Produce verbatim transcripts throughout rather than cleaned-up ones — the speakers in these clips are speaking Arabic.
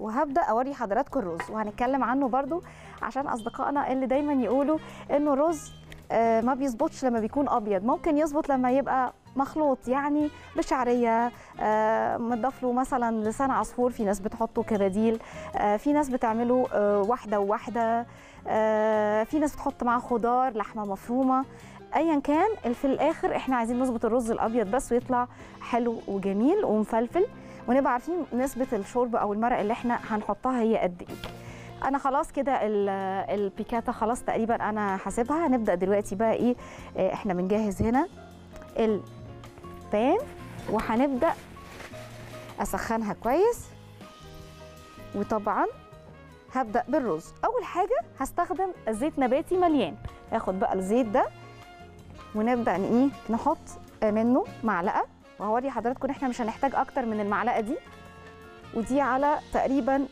وهبدا اوري حضراتكم الرز وهنتكلم عنه برضو عشان اصدقائنا اللي دايما يقولوا انه الرز ما بيظبطش لما بيكون ابيض، ممكن يظبط لما يبقى مخلوط يعني بشعريه، مضاف له مثلا لسان عصفور، في ناس بتحطه كبديل، في ناس بتعمله واحده وواحده، في ناس بتحط معاه خضار، لحمه مفرومه، ايا كان في الاخر احنا عايزين نظبط الرز الابيض بس ويطلع حلو وجميل ومفلفل، ونبقى عارفين نسبه الشوربه او المرق اللي احنا هنحطها هي قد ايه. انا خلاص كده البيكاتا خلاص تقريبا انا حاسبها. هنبدا دلوقتي بقى ايه، احنا بنجهز هنا البان وهنبدا اسخنها كويس، وطبعا هبدا بالرز. اول حاجه هستخدم زيت نباتي مليان، اخد بقى الزيت ده ونبدا ايه نحط منه معلقه، وهوري حضراتكم احنا مش هنحتاج اكتر من المعلقه دي ودي على تقريبا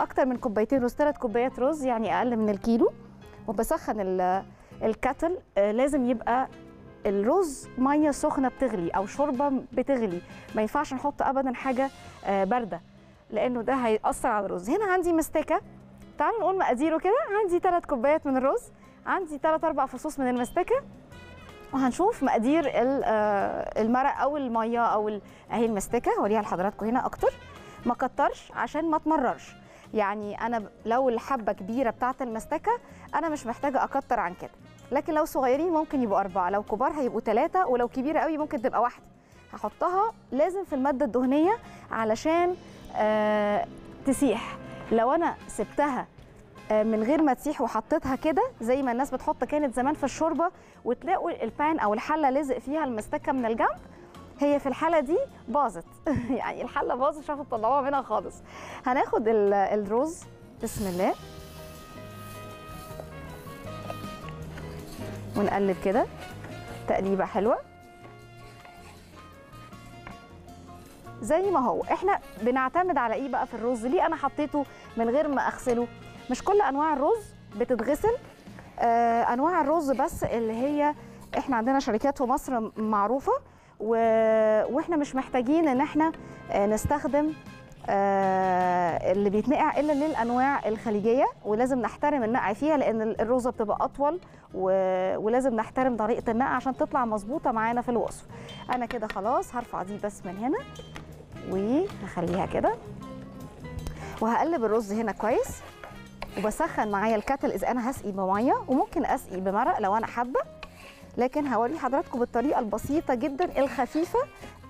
اكتر من كوبايتين رز، ثلاث كوبايات رز يعني اقل من الكيلو. وبسخن الكاتل، لازم يبقى الرز ميه سخنه بتغلي او شوربه بتغلي، ما ينفعش نحط ابدا حاجه بارده لانه ده هيأثر على الرز. هنا عندي مستكه، تعالوا نقول مقاديره كده، عندي ثلاث كوبايات من الرز، عندي ثلاث اربع فصوص من المستكه، وهنشوف مقادير المرق او الميه او اهي المستكه، هوريها لحضراتكم هنا اكتر. ما كترش عشان ما تمررش، يعني انا لو الحبه كبيره بتاعه المستكه انا مش محتاجه اكتر عن كده، لكن لو صغيرين ممكن يبقوا اربعه، لو كبار هيبقوا ثلاثه، ولو كبيره قوي ممكن تبقى واحده. هحطها لازم في الماده الدهنيه علشان تسيح، لو انا سبتها من غير ما تسيح وحطيتها كده زي ما الناس بتحط كانت زمان في الشوربه وتلاقوا البان او الحله لزق فيها المستكه من الجنب، هي في الحاله دي باظت يعني الحله باظت، مش عارفه تطلعوها منها خالص. هناخد الرز، بسم الله، ونقلب كده تقليبه حلوه زي ما هو. احنا بنعتمد على ايه بقى في الرز؟ ليه انا حطيته من غير ما اغسله؟ مش كل انواع الرز بتتغسل، آه انواع الرز بس اللي هي احنا عندنا شركات في مصر معروفه، و... واحنا مش محتاجين ان احنا آه نستخدم آه اللي بيتنقع الا للانواع الخليجيه، ولازم نحترم النقع فيها لان الرزه بتبقى اطول، و... ولازم نحترم طريقه النقع عشان تطلع مظبوطه معانا في الوصف. انا كده خلاص هرفع دي بس من هنا وهخليها كده، وهقلب الرز هنا كويس، وبسخن معايا الكاتل اذا انا هسقي بميه، وممكن اسقي بمرق لو انا حابه، لكن هوري حضراتكم بالطريقه البسيطه جدا الخفيفه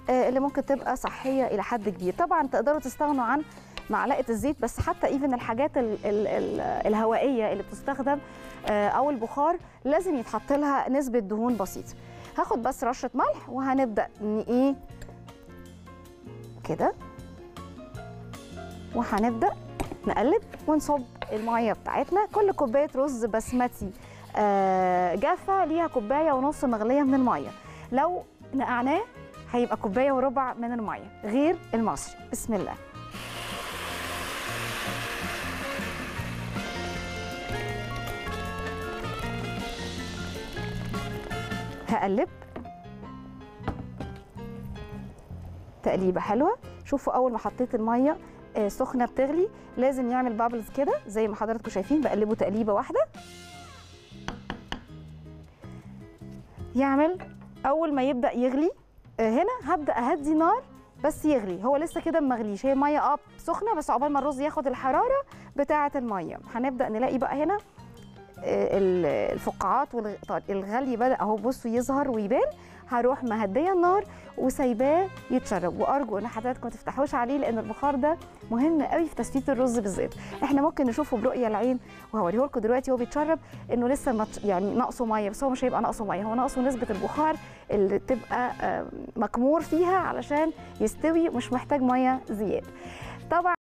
اللي ممكن تبقى صحيه الى حد كبير. طبعا تقدروا تستغنوا عن معلقه الزيت، بس حتى ايفن الحاجات ال ال ال الهوائيه اللي بتستخدم او البخار لازم يتحط لها نسبه دهون بسيطه. هاخد بس رشه ملح وهنبدا ايه كده، وهنبدا نقلب ونصب الميه بتاعتنا. كل كوبايه رز بسمتي جافه ليها كوبايه ونص مغليه من الميه، لو نقعناه هيبقى كوبايه وربع من الميه غير المصري. بسم الله، هقلب تقليبه حلوه. شوفوا اول ما حطيت الميه سخنه بتغلي لازم يعمل بابلز كده زي ما حضراتكم شايفين، بقلبه تقليبه واحده يعمل. اول ما يبدا يغلي هنا هبدا اهدي نار بس يغلي، هو لسه كده مغليش، هي ميه اه سخنه بس عقبال ما الرز ياخد الحراره بتاعه الميه هنبدا نلاقي بقى هنا الفقاعات والغلي بدا اهو، بصوا يظهر ويبان. هروح مهديه النار وسايباه يتشرب، وارجو ان حضراتكم ما تفتحوش عليه لان البخار ده مهم قوي في تسويه الرز بالذات. احنا ممكن نشوفه برؤيه العين وهوريه لكم دلوقتي وهو بيتشرب انه لسه مت... يعني ناقصه ميه، بس هو مش هيبقى ناقصه ميه، هو ناقصه نسبه البخار اللي تبقى مكمور فيها علشان يستوي، ومش محتاج ميه زياده طبعا.